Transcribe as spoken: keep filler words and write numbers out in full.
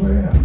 swear.